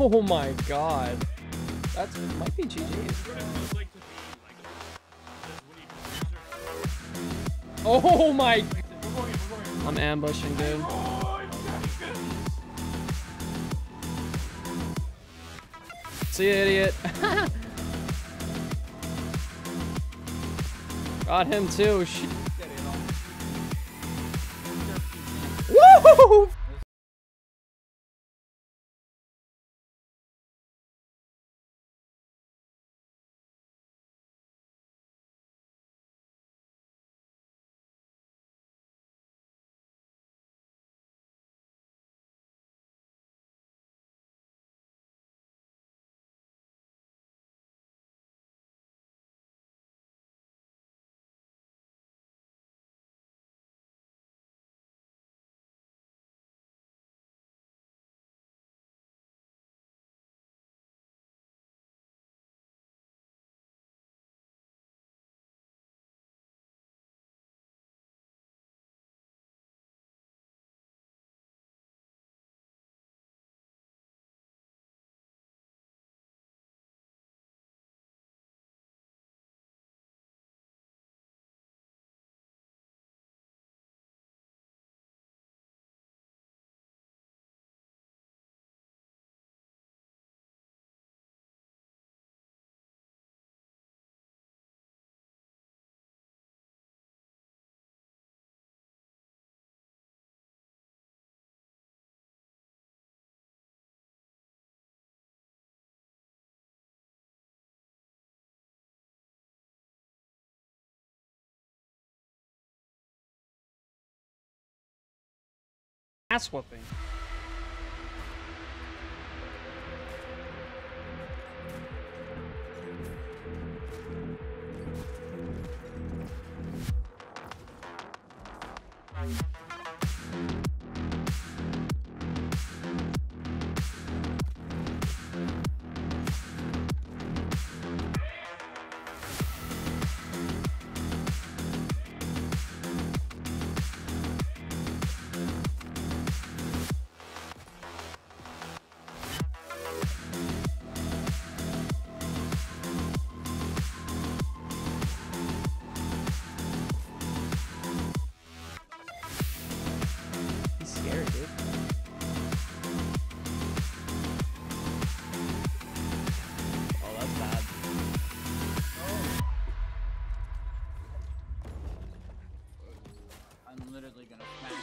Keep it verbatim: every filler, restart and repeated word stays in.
Oh my god. That's might be G G. Oh my. I'm ambushing, dude. See you, idiot. Got him too. Shit. Woo! Ass whooping. I'm literally gonna